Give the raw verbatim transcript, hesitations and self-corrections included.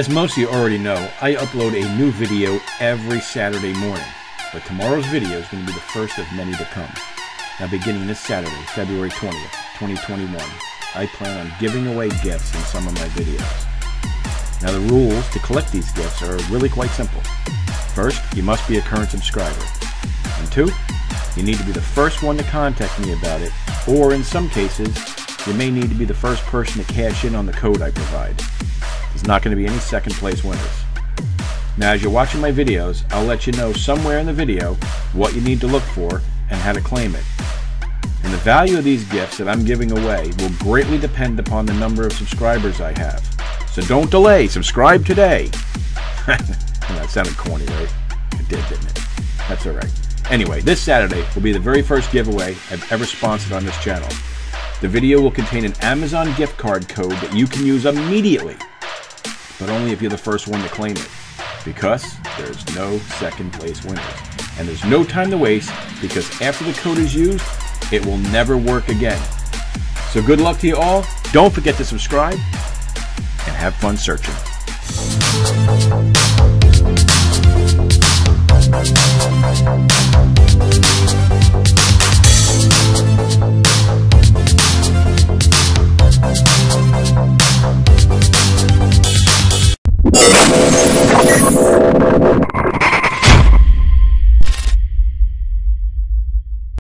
As most of you already know, I upload a new video every Saturday morning, but tomorrow's video is going to be the first of many to come. Now, beginning this Saturday, February twentieth, twenty twenty-one, I plan on giving away gifts in some of my videos. Now, the rules to collect these gifts are really quite simple. First, you must be a current subscriber. And two, you need to be the first one to contact me about it, or in some cases, you may need to be the first person to cash in on the code I provide. There's not going to be any second place winners. Now, as you're watching my videos, I'll let you know somewhere in the video what you need to look for and how to claim it. And the value of these gifts that I'm giving away will greatly depend upon the number of subscribers I have. So don't delay, subscribe today! That sounded corny, right? It did, didn't it? That's alright. Anyway, this Saturday will be the very first giveaway I've ever sponsored on this channel. The video will contain an Amazon gift card code that you can use immediately, but only if you're the first one to claim it, because there's no second place winners. And there's no time to waste, because after the code is used, it will never work again. So good luck to you all. Don't forget to subscribe and have fun searching.